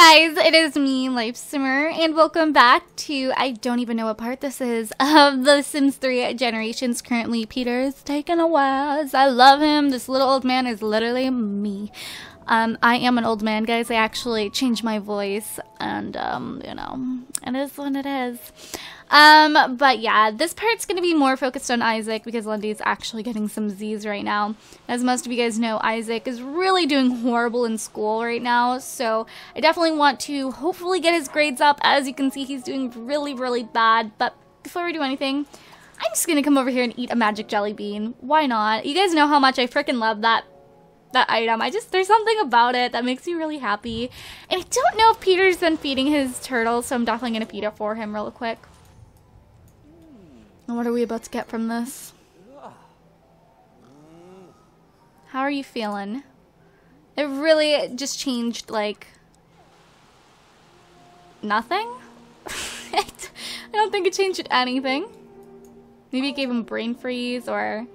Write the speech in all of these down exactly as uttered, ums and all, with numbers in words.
Hey guys, it is me, LifeSimmer, and welcome back to, I don't even know what part this is, of The Sims three Generations. Currently, Peter's taking a whiz. I love him. This little old man is literally me. Um, I am an old man, guys. I actually changed my voice, and, um, you know, it is what it is. Um, but yeah, this part's gonna be more focused on Issac because Lindy's actually getting some Z's right now. As most of you guys know, Issac is really doing horrible in school right now, so I definitely want to hopefully get his grades up. As you can see, he's doing really, really bad, but before we do anything, I'm just gonna come over here and eat a magic jelly bean. Why not? You guys know how much I freaking love that. That item. I just, there's something about it that makes me really happy. And I don't know if Peter's been feeding his turtle, so I'm definitely gonna feed it for him real quick. And what are we about to get from this? How are you feeling? It really just changed, like, nothing? I don't think it changed anything. Maybe it gave him brain freeze or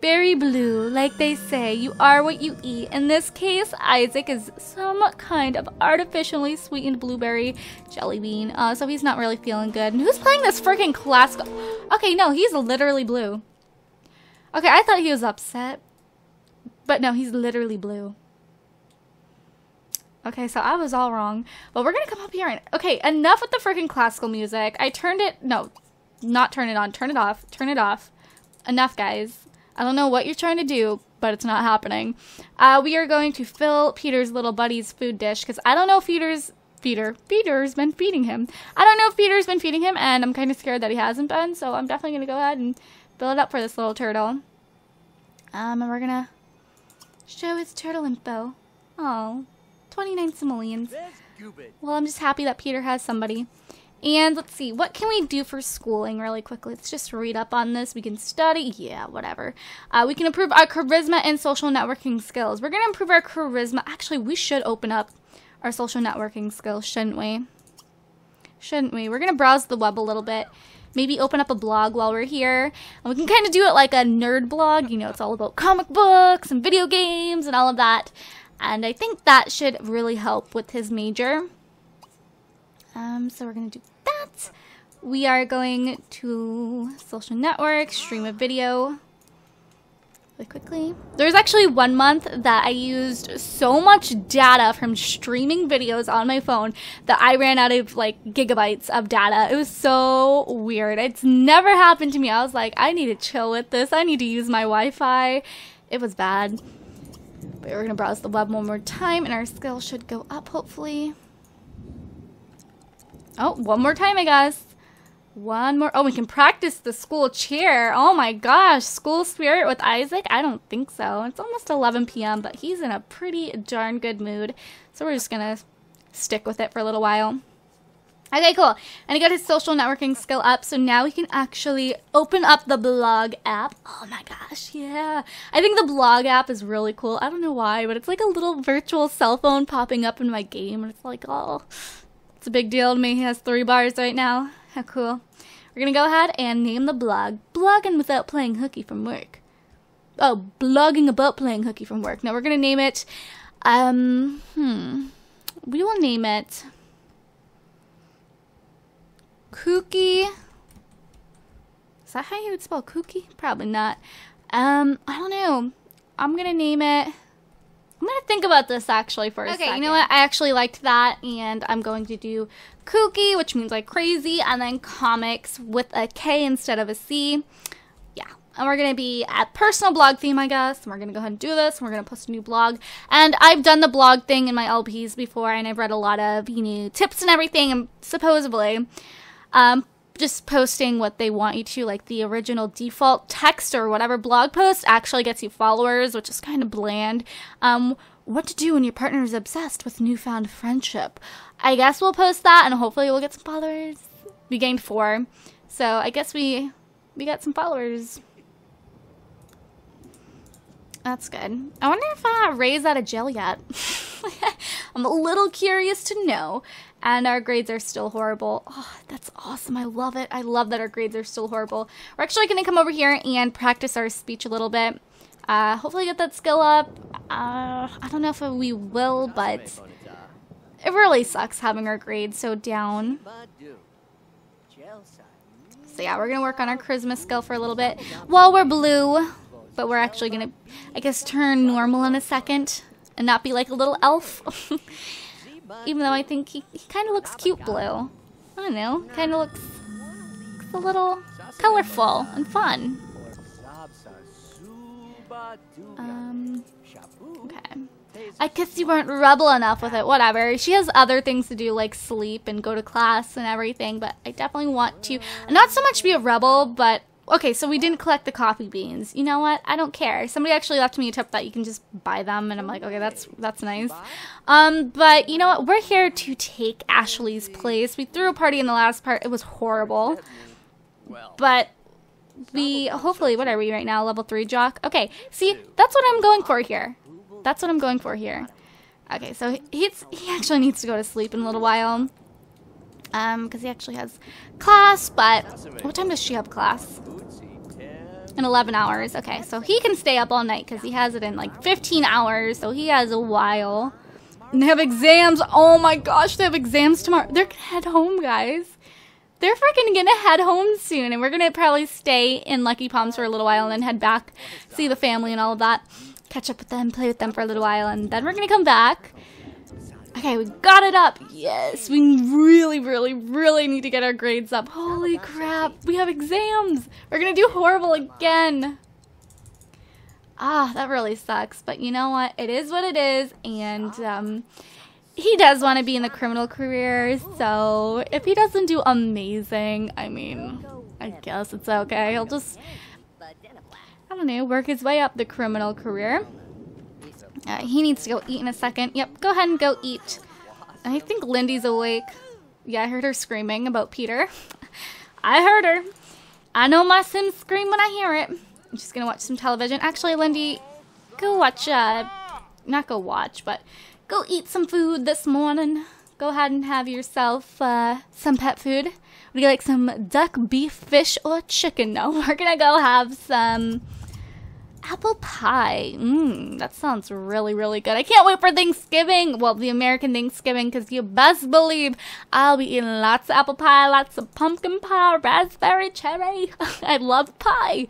berry blue, like they say, you are what you eat. In this case, Issac is some kind of artificially sweetened blueberry jelly bean, uh, so he's not really feeling good. And who's playing this freaking classic? Okay, no, he's literally blue. Okay, I thought he was upset, but no, he's literally blue. Okay, so I was all wrong, but we're gonna come up here and, okay, enough with the freaking classical music. I turned it, no, not turn it on, turn it off, turn it off. Enough, guys. I don't know what you're trying to do, but it's not happening. Uh, we are going to fill Peter's little buddy's food dish, because I don't know if Peter's, Peter, Peter's been feeding him. I don't know if Peter's been feeding him, and I'm kind of scared that he hasn't been, so I'm definitely going to go ahead and fill it up for this little turtle. Um, and we're going to show his turtle info. Oh, twenty-nine simoleons. Well, I'm just happy that Peter has somebody. And let's see, what can we do for schooling really quickly? Let's just read up on this. We can study. Yeah, whatever. Uh, we can improve our charisma and social networking skills. We're going to improve our charisma. Actually, we should open up our social networking skills, shouldn't we? Shouldn't we? We're going to browse the web a little bit. Maybe open up a blog while we're here. And we can kind of do it like a nerd blog. You know, it's all about comic books and video games and all of that. And I think that should really help with his major. Um, so we're going to do that. We are going to social network, stream a video really quickly. There's actually one month that I used so much data from streaming videos on my phone that I ran out of like gigabytes of data. It was so weird. It's never happened to me. I was like, I need to chill with this. I need to use my Wi-Fi. It was bad. But we're going to browse the web one more time and our skill should go up hopefully. Oh, one more time, I guess. One more. Oh, we can practice the school cheer. Oh my gosh, school spirit with Issac? I don't think so. It's almost eleven p m, but he's in a pretty darn good mood. So we're just gonna stick with it for a little while. Okay, cool. And he got his social networking skill up, so now we can actually open up the blog app. Oh my gosh, yeah. I think the blog app is really cool. I don't know why, but it's like a little virtual cell phone popping up in my game, and it's like, oh, it's a big deal to me. He has three bars right now. How cool. We're gonna go ahead and name the blog Blogging Without Playing Hooky from Work. Oh, Blogging About Playing Hooky from Work. Now we're gonna name it, um, hmm, we will name it Kooky. Is that how you would spell kooky? Probably not. Um, I don't know. I'm gonna name it, I'm going to think about this actually for a okay, second. Okay, you know what? I actually liked that, and I'm going to do kooky, which means like crazy, and then comics with a K instead of a C. Yeah. And we're going to be a personal blog theme, I guess, and we're going to go ahead and do this, and we're going to post a new blog. And I've done the blog thing in my L Ps before, and I've read a lot of, you know, tips and everything, and supposedly, um, just posting what they want you to, like the original default text or whatever blog post actually gets you followers, which is kind of bland. Um, what to do when your partner is obsessed with newfound friendship. I guess we'll post that and hopefully we'll get some followers. We gained four. So I guess we, we got some followers. That's good. I wonder if uh, Ray's out of jail yet. I'm a little curious to know. And our grades are still horrible. Oh, that's awesome. I love it. I love that our grades are still horrible. We're actually going to come over here and practice our speech a little bit. Uh, hopefully get that skill up. Uh, I don't know if we will, but It really sucks having our grades so down. So yeah, we're going to work on our charisma skill for a little bit. Well, we're blue, but we're actually going to, I guess, turn normal in a second and not be like a little elf. Even though I think he, he kind of looks cute blue. I don't know, kind of looks, looks a little colorful and fun. Um, okay. I guess you weren't rebel enough with it. Whatever. She has other things to do, like sleep and go to class and everything. But I definitely want to not so much be a rebel, but okay. So we didn't collect the coffee beans. You know what? I don't care. Somebody actually left me a tip that you can just buy them, and I'm like, okay, that's that's nice. Um, but you know what? We're here to take Ashley's place. We threw a party in the last part. It was horrible, but. We hopefully, what are we right now? Level three jock. Okay, see, that's what I'm going for here. That's what I'm going for here. Okay, so he's he actually needs to go to sleep in a little while, um, because he actually has class. But what time does she have class? In eleven hours. Okay, so he can stay up all night because he has it in like fifteen hours. So he has a while. And they have exams. Oh my gosh, they have exams tomorrow. They're gonna head home, guys. They're freaking gonna head home soon, and we're gonna probably stay in Lucky Palms for a little while and then head back, see the family and all of that, catch up with them, play with them for a little while, and then we're gonna come back. Okay, we got it up. Yes, we really, really, really need to get our grades up. Holy crap, we have exams. We're gonna do horrible again. Ah, that really sucks, but you know what? It is what it is, and, um... he does want to be in the criminal career, so if he doesn't do amazing, I mean, I guess it's okay. He'll just, I don't know, work his way up the criminal career. Uh, he needs to go eat in a second. Yep, go ahead and go eat. I think Lindy's awake. Yeah, I heard her screaming about Peter. I heard her. I know my Sims scream when I hear it. I'm just going to watch some television. Actually, Lindy, go watch, uh, not go watch, but... go eat some food this morning. Go ahead and have yourself uh, some pet food. Would you like some duck, beef, fish, or chicken? No, we're gonna go have some apple pie. Mmm, that sounds really, really good. I can't wait for Thanksgiving. Well, the American Thanksgiving, because you best believe I'll be eating lots of apple pie, lots of pumpkin pie, raspberry, cherry. I love pie.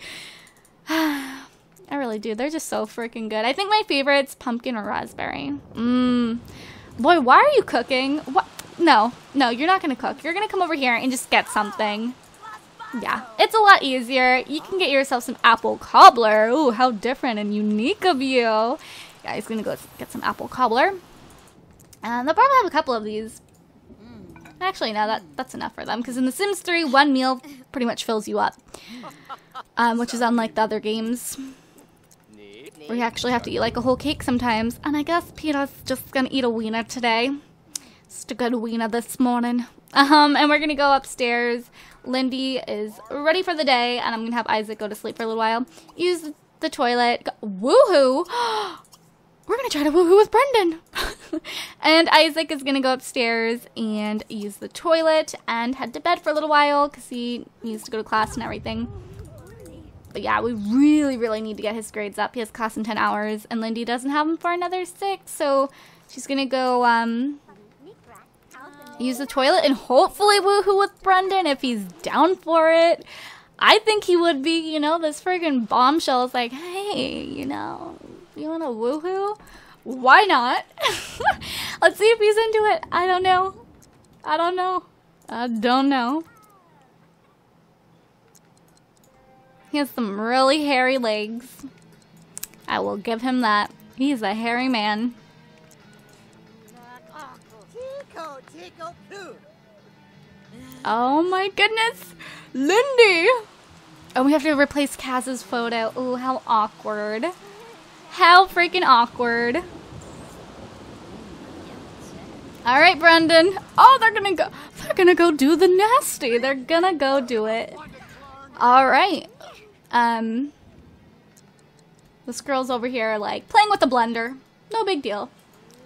I really do. They're just so freaking good. I think my favorite's pumpkin or raspberry. Mmm. Boy, why are you cooking? What? No. No, you're not going to cook. You're going to come over here and just get something. Yeah. It's a lot easier. You can get yourself some apple cobbler. Ooh, how different and unique of you. Yeah, he's going to go get some apple cobbler. And they'll probably have a couple of these. Actually, no, that, that's enough for them. Because in The Sims three, one meal pretty much fills you up. Um, which is unlike the other games. We actually have to eat like a whole cake sometimes. And I guess Peter's just gonna eat a wiener today. Just a good wiener this morning. Um, and we're gonna go upstairs. Lindy is ready for the day. And I'm gonna have Issac go to sleep for a little while. Use the toilet. Woohoo! We're gonna try to woohoo with Brendan. And Issac is gonna go upstairs and use the toilet. And head to bed for a little while. Because he needs to go to class and everything. But yeah, we really, really need to get his grades up. He has class in ten hours, and Lindy doesn't have him for another six, so she's gonna go um, use the toilet and hopefully woohoo with Brendan if he's down for it. I think he would be, you know, this friggin' bombshell is like, hey, you know, you wanna woohoo? Why not? Let's see if he's into it. I don't know. I don't know. I don't know. He has some really hairy legs. I will give him that. He's a hairy man. Oh my goodness. Lindy. Oh, we have to replace Kaz's photo. Ooh, how awkward. How freaking awkward. All right, Brendan. Oh, they're gonna go. They're gonna go do the nasty. They're gonna go do it. All right. Um, this girl's over here, like, playing with the blender. No big deal.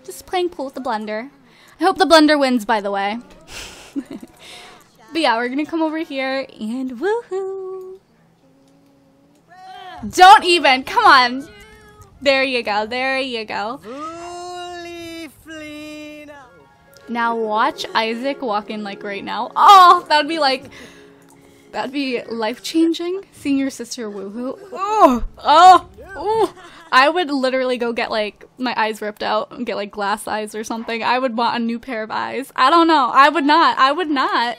Just playing pool with the blender. I hope the blender wins, by the way. But yeah, we're gonna come over here and woohoo. Don't even. Come on. There you go. There you go. Now watch Issac walk in like right now. Oh, that would be like, that'd be life-changing. Seeing your sister woohoo. Oh, oh, oh. I would literally go get like my eyes ripped out and get like glass eyes or something. I would want a new pair of eyes. I don't know. I would not. I would not.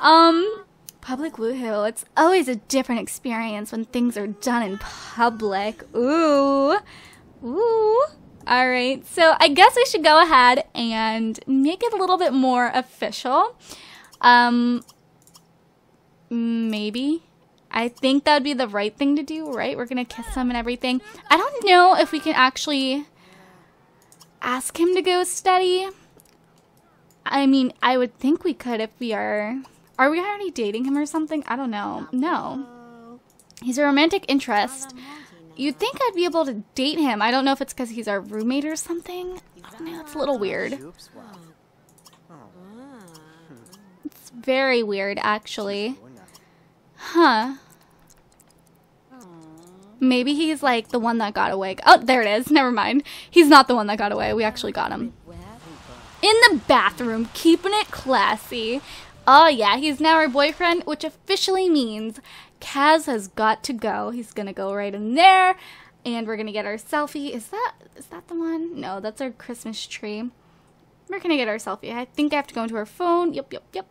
Um, public woohoo. It's always a different experience when things are done in public. Ooh. Ooh. Alright, so I guess we should go ahead and make it a little bit more official. Um, maybe. I think that'd be the right thing to do, right? We're gonna kiss him and everything. I don't know if we can actually ask him to go study. I mean, I would think we could if we are... Are we already dating him or something? I don't know. No. He's a romantic interest. You'd think I'd be able to date him. I don't know if it's because he's our roommate or something. I don't know, it's a little weird. It's very weird, actually. Huh. Maybe he's like the one that got away. Oh, there it is. Never mind. He's not the one that got away. We actually got him. In the bathroom, keeping it classy. Oh yeah, he's now our boyfriend, which officially means Kaz has got to go. He's gonna go right in there, and we're gonna get our selfie. Is that is that the one? No, that's our Christmas tree. We're gonna get our selfie. I think I have to go into our phone. Yep, yep, yep.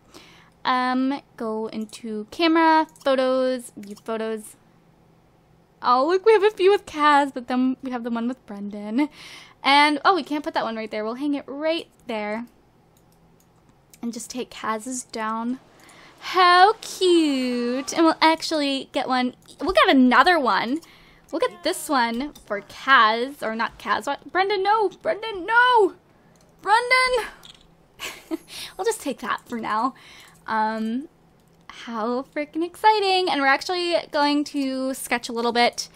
Um, go into camera, photos, view photos. Oh, look, we have a few with Kaz, but then we have the one with Brendan. And, oh, we can't put that one right there. We'll hang it right there. And just take Kaz's down. How cute. And we'll actually get one. We'll get another one. We'll get this one for Kaz. Or not Kaz. Brendan, no. Brendan, no. Brendan. We'll just take that for now. Um, how freaking exciting. And we're actually going to sketch a little bit.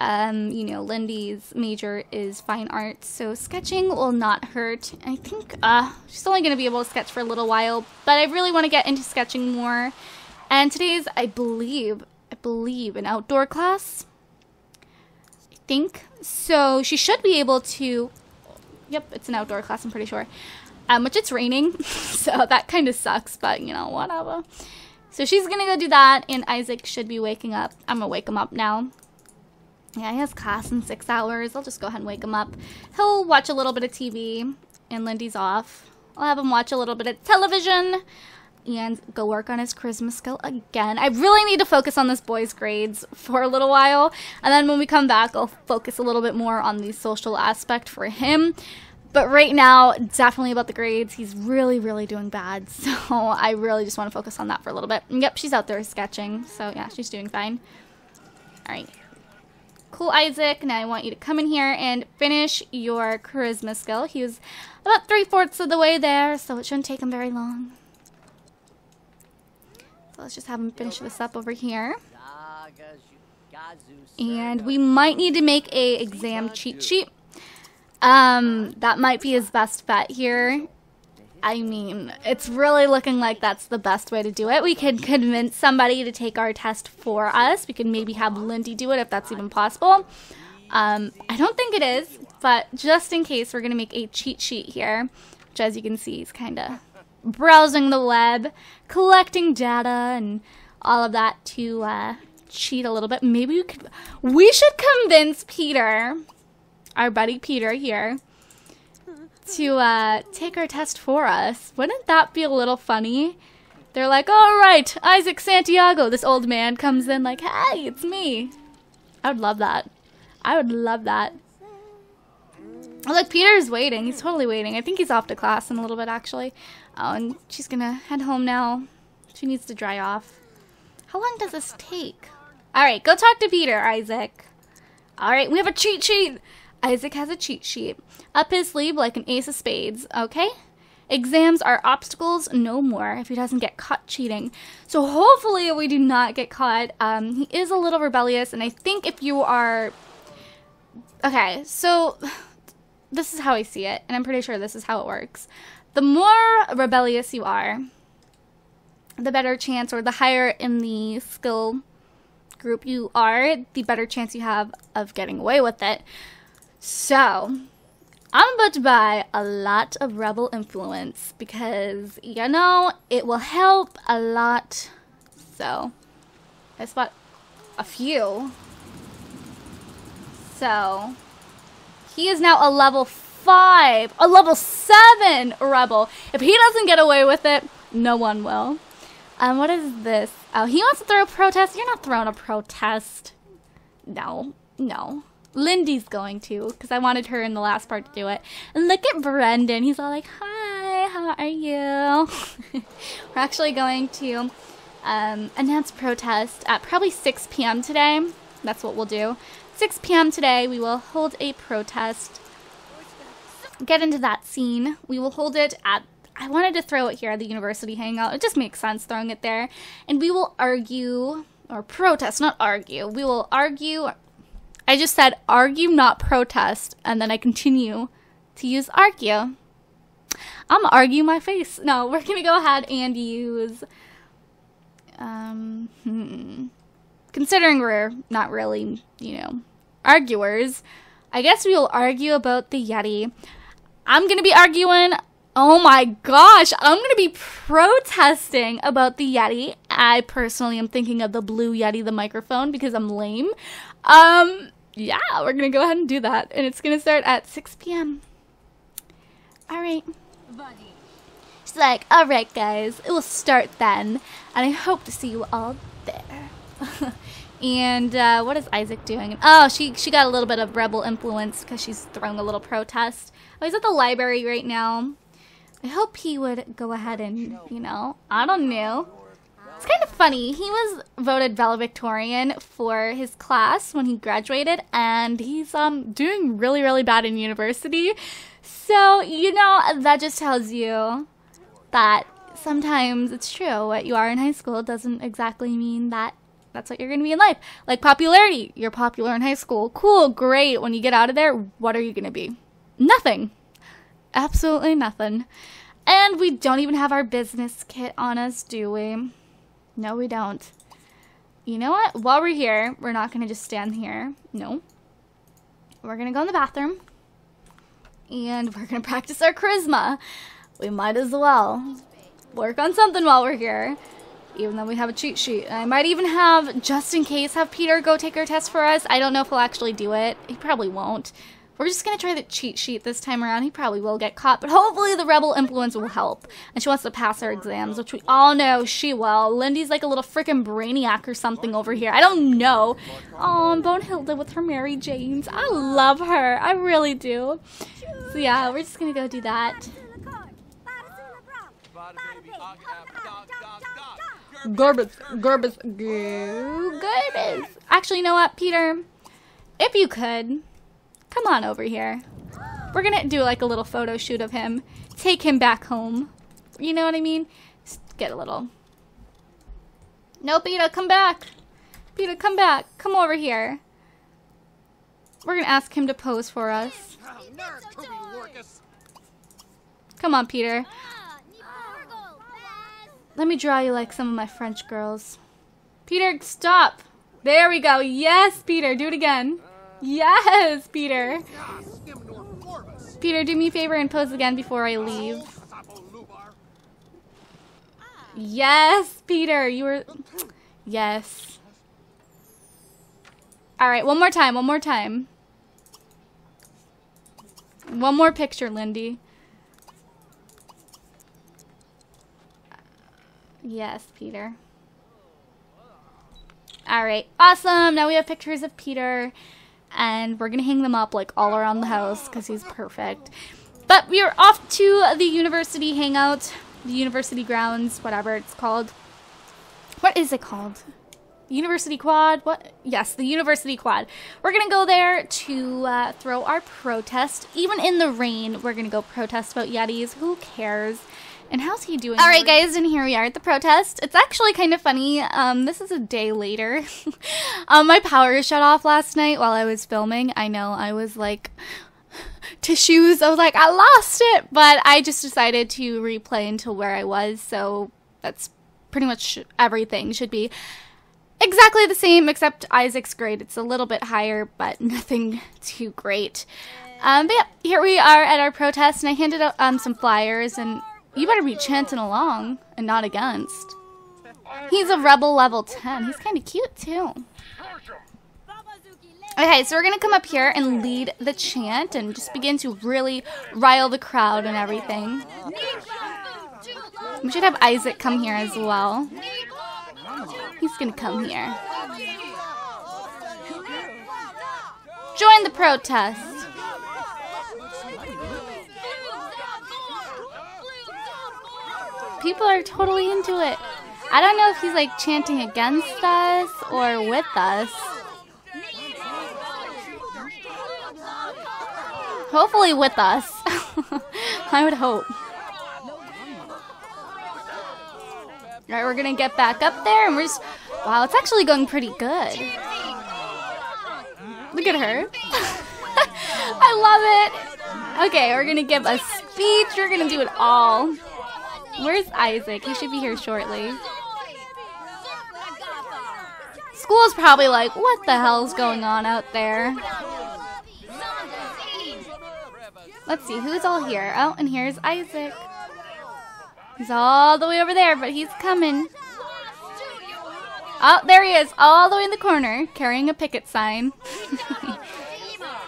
Um, you know, Lindy's major is fine arts, so sketching will not hurt. I think uh, she's only going to be able to sketch for a little while, but I really want to get into sketching more. And today's, I believe, I believe an outdoor class, I think. So she should be able to, yep, it's an outdoor class, I'm pretty sure. Um, which it's raining, so that kind of sucks, but you know, whatever. So she's going to go do that, and Issac should be waking up. I'm going to wake him up now. Yeah, he has class in six hours. I'll just go ahead and wake him up. He'll watch a little bit of T V, and Lindy's off. I'll have him watch a little bit of television and go work on his charisma skill again. I really need to focus on this boy's grades for a little while, and then when we come back, I'll focus a little bit more on the social aspect for him. But right now, definitely about the grades. He's really, really doing bad, so I really just want to focus on that for a little bit. And yep, she's out there sketching, so yeah, she's doing fine. All right. Cool, Issac. Now I want you to come in here and finish your charisma skill. He was about three-fourths of the way there, so it shouldn't take him very long. So let's just have him finish this up over here. And we might need to make a exam cheat sheet. Um, that might be his best bet here. I mean, it's really looking like that's the best way to do it. We could convince somebody to take our test for us. We could maybe have Lindy do it if that's even possible. Um, I don't think it is, but just in case, we're going to make a cheat sheet here, which as you can see, is kind of browsing the web, collecting data and all of that to uh, cheat a little bit. Maybe we could, we should convince Peter, our buddy Peter here, to uh, take our test for us. Wouldn't that be a little funny? They're like, all right, Issac Santiago. This old man comes in like, hey, it's me. I would love that. I would love that. Oh, look, Peter's waiting. He's totally waiting. I think he's off to class in a little bit, actually. Oh, and she's going to head home now. She needs to dry off. How long does this take? All right, go talk to Peter, Issac. All right, we have a cheat sheet. Issac has a cheat sheet up his sleeve like an ace of spades, okay? Exams are obstacles no more if he doesn't get caught cheating. So hopefully we do not get caught. Um, he is a little rebellious, and I think if you are... Okay, so this is how I see it, and I'm pretty sure this is how it works. The more rebellious you are, the better chance, or the higher in the skill group you are, the better chance you have of getting away with it. So, I'm about to buy a lot of Rebel Influence because, you know, it will help a lot. So, I bought a few. So, he is now a level five, a level seven Rebel. If he doesn't get away with it, no one will. Um, what is this? Oh, he wants to throw a protest. You're not throwing a protest. No, no. Lindy's going to, because I wanted her in the last part to do it. And look at Brendan. He's all like, hi, how are you? We're actually going to um, announce protest at probably six p m today. That's what we'll do. six p m today, we will hold a protest. Get into that scene. We will hold it at, I wanted to throw it here at the university hangout. It just makes sense throwing it there. And we will argue, or protest, not argue. We will argue... I just said argue, not protest, and then I continue to use argue. I'm argue my face. No, we're gonna go ahead and use um hmm. Considering we're not really, you know, arguers, I guess we will argue about the Yeti. I'm gonna be arguing, oh my gosh, I'm gonna be protesting about the Yeti. I personally am thinking of the blue Yeti, the microphone, because I'm lame. Um yeah, we're gonna go ahead and do that, and it's gonna start at six p m All right, buddy. She's like, all right, guys, it will start then, and I hope to see you all there. And uh, what is Issac doing? Oh, she she got a little bit of rebel influence because she's throwing a little protest. Oh, he's at the library right now. I hope he would go ahead and, you know, I don't know. It's kind of funny. He was voted valedictorian for his class when he graduated, and he's um doing really, really bad in university. So, you know, that just tells you that sometimes it's true. What you are in high school doesn't exactly mean that that's what you're going to be in life. Like popularity. You're popular in high school. Cool, great. When you get out of there, what are you going to be? Nothing. Absolutely nothing. And we don't even have our business kit on us, do we? No, we don't. You know what? While we're here, we're not going to just stand here. No. We're going to go in the bathroom. And we're going to practice our charisma. We might as well work on something while we're here. Even though we have a cheat sheet. I might even have, just in case, have Peter go take our test for us. I don't know if he'll actually do it. He probably won't. We're just going to try the cheat sheet this time around. He probably will get caught, but hopefully the rebel influence will help. And she wants to pass her exams, which we all know she will. Lindy's like a little freaking brainiac or something over here. I don't know. Oh, and Bonehilda with her Mary Janes. I love her. I really do. So yeah, we're just going to go do that. Garbage, garbage, garbage. Actually, you know what, Peter? If you could... come on over here. We're gonna do like a little photo shoot of him. Take him back home. You know what I mean? Just get a little. No, Peter, come back. Peter, come back. Come over here. We're gonna ask him to pose for us. Come on, Peter. Let me draw you like some of my French girls. Peter, stop. There we go. Yes, Peter. Do it again. Yes, Peter. Peter, do me a favor and pose again before I leave. Yes, Peter, you were... yes. All right, one more time, one more time. One more picture, Lindy. Yes, Peter. All right, awesome. Now we have pictures of Peter. And we're going to hang them up like all around the house because he's perfect. But we are off to the university hangout, the university grounds, whatever it's called. What is it called? University Quad? What? Yes, the University Quad. We're going to go there to uh, throw our protest. Even in the rain, we're going to go protest about Yetis. Who cares? And how's he doing? All right, guys, and here we are at the protest. It's actually kind of funny. Um, this is a day later. um, my power shut off last night while I was filming. I know, I was like, tissues. I was like, I lost it. But I just decided to replay until where I was. So that's pretty much everything should be exactly the same, except Isaac's grade. It's a little bit higher, but nothing too great. Um, but yeah, here we are at our protest, and I handed out um, some flyers, and you better be chanting along and not against. He's a rebel level ten. He's kind of cute, too. Okay, so we're going to come up here and lead the chant and just begin to really rile the crowd and everything. We should have Issac come here as well. He's going to come here. Join the protest. People are totally into it. I don't know if he's like chanting against us or with us. Hopefully with us. I would hope. Alright, we're gonna get back up there and we're just... Wow, it's actually going pretty good. Look at her. I love it. Okay, we're gonna give a speech. We're gonna do it all. Where's Issac? He should be here shortly. School's probably like, what the hell's going on out there? Let's see, who's all here? Oh, and here's Issac. He's all the way over there, but he's coming. Oh, there he is, all the way in the corner, carrying a picket sign.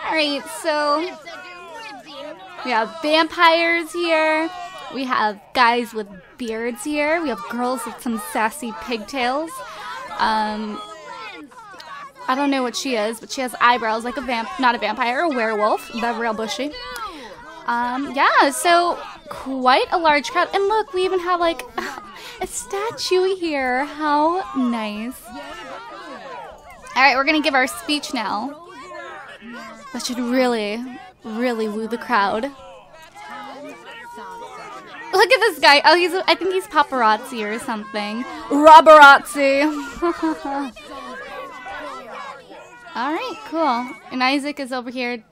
Alright, so... we have vampires here. We have guys with beards here. We have girls with some sassy pigtails. Um, I don't know what she is, but she has eyebrows like a vamp, not a vampire, a werewolf. They're real bushy. Um, yeah, so quite a large crowd. And look, we even have like a statue here. How nice. All right, we're going to give our speech now. That should really, really woo the crowd. Look at this guy. Oh, he's, I think he's paparazzi or something. Robberazzi. All right, cool. And Issac is over here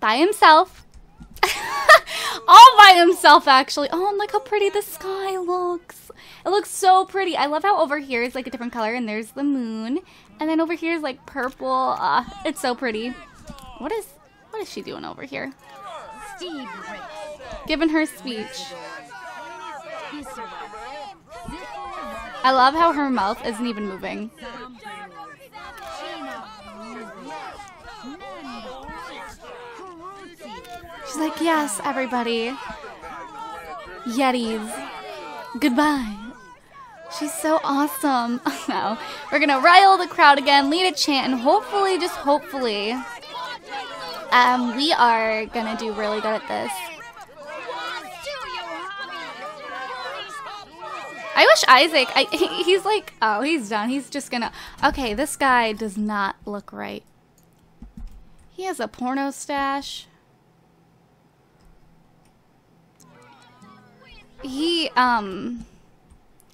by himself. All by himself, actually. Oh, and look how pretty the sky looks. It looks so pretty. I love how over here is like a different color, and there's the moon. And then over here is like purple. Uh, it's so pretty. What is, what is she doing over here? Steve giving her speech. I love how her mouth isn't even moving. She's like, yes, everybody. Yetis. Goodbye. She's so awesome. Oh, no. We're gonna rile the crowd again, lead a chant, and hopefully, just hopefully, um, we are gonna do really good at this. I wish Issac, I, he's like, oh, he's done. He's just gonna, okay, this guy does not look right. He has a porno stash. He, um,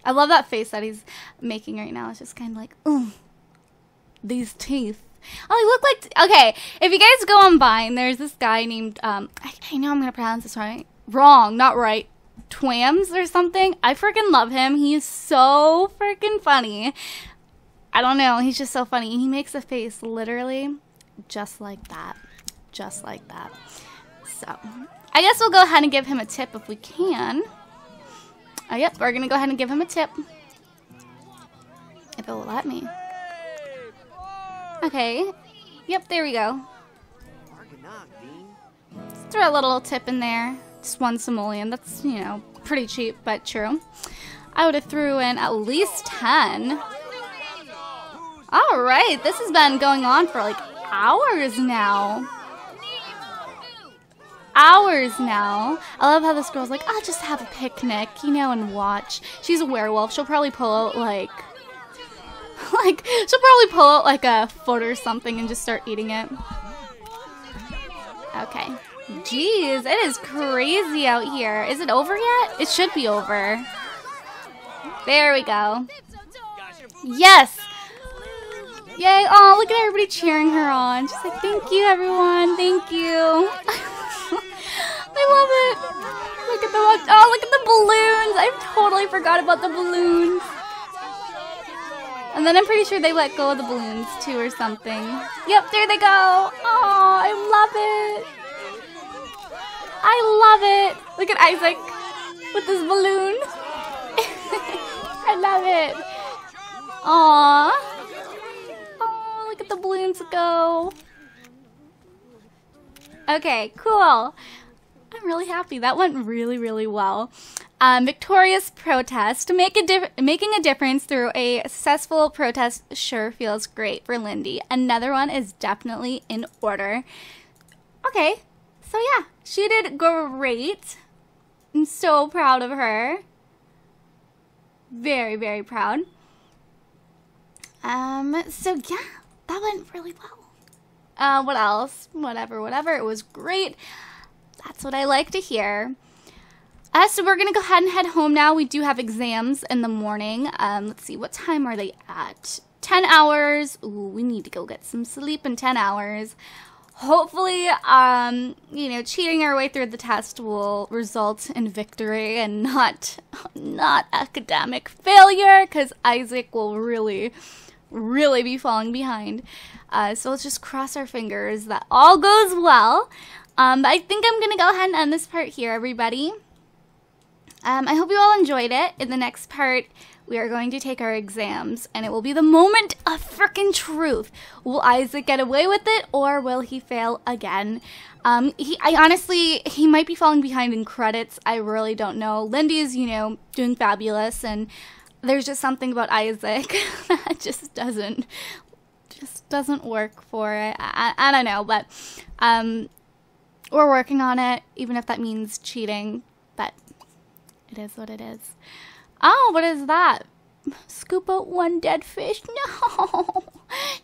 I love that face that he's making right now. It's just kind of like, ooh, these teeth. Oh, he looked like, okay, if you guys go on by, and there's this guy named, um, I, I know I'm gonna pronounce this right. Wrong, not right. Twams or something. I freaking love him. He's so freaking funny. I don't know. He's just so funny. He makes a face literally just like that. Just like that. So I guess we'll go ahead and give him a tip if we can. Oh, yep. We're going to go ahead and give him a tip. If it will let me. Okay. Yep. There we go. Let's throw a little tip in there. Just one simoleon. That's, you know, pretty cheap, but true. I would have threw in at least ten. All right, this has been going on for like hours now. Hours now. I love how this girl's like, I'll just have a picnic, you know, and watch. She's a werewolf. She'll probably pull out like, like she'll probably pull out like a foot or something and just start eating it. Okay. Jeez, it is crazy out here. Is it over yet? It should be over. There we go. Yes! Yay! Oh, look at everybody cheering her on. She's like, thank you, everyone. Thank you. I love it. Look at the, oh, look at the balloons. I totally forgot about the balloons. And then I'm pretty sure they let go of the balloons too or something. Yep, there they go. Oh, I love it. I love it. Look at Issac with his balloon. I love it. Aww. Oh, look at the balloons go. Okay, cool. I'm really happy. That went really, really well. Um, victorious protest. Make a diff making a difference through a successful protest sure feels great for Lindy. Another one is definitely in order. Okay, so yeah, she did great. I'm so proud of her. Very, very proud. Um, so yeah, that went really well. Uh, what else? Whatever, whatever. It was great. That's what I like to hear. Uh, so we're going to go ahead and head home now. We do have exams in the morning. Um, let's see, what time are they at? ten hours. Ooh, we need to go get some sleep in ten hours. Hopefully, um, you know, cheating our way through the test will result in victory and not, not academic failure, because Issac will really, really be falling behind. Uh, so let's just cross our fingers that all goes well. Um, but I think I'm going to go ahead and end this part here, everybody. Um, I hope you all enjoyed it. In the next part, we are going to take our exams, and it will be the moment of frickin' truth. Will Issac get away with it, or will he fail again? Um, he, I honestly, he might be falling behind in credits. I really don't know. Lindy is, you know, doing fabulous, and there's just something about Issac that just doesn't, just doesn't work for it. I, I don't know, but um, we're working on it, even if that means cheating, but it is what it is. Oh, what is that? Scoop out one dead fish? No.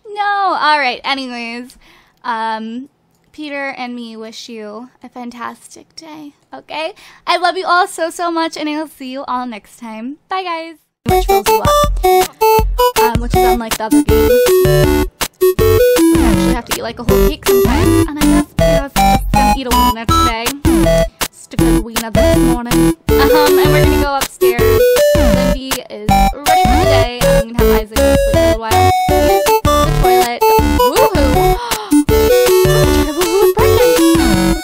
No. All right. Anyways, um, Peter and me wish you a fantastic day. Okay? I love you all so, so much, and I'll see you all next time. Bye, guys. Which will go up. Um, which is unlike the other game. I actually have to eat like a whole cake sometimes. And I guess I was just going to eat a walnut today. Stupid Weena this morning. Um, and we're gonna go upstairs. Lindy is ready for the day. I'm gonna have Issac sleep a little while. The toilet. Woohoo! I'm gonna try to woohoo with Brendan.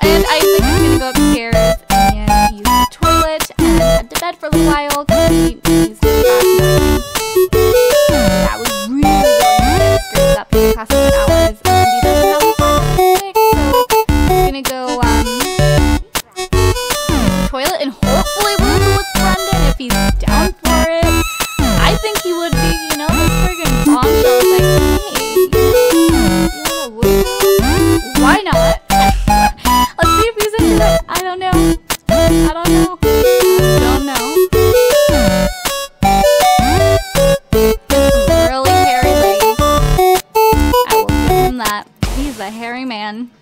And Issac is gonna go upstairs and use the toilet and head to bed for a little while. Cause he needs to be back. That was really, really good. That pretty cost an hour. Lindy doesn't have fantastic. So I'm gonna go, um, toilet, and hopefully we'll do with Brendan if he's down for it. I think he would be, you know, this friggin' bombshell is like, hey, why not? Let's see if he's into that. I don't know. I don't know. I don't know. He's a really hairy lady. I will give him that. He's a hairy man.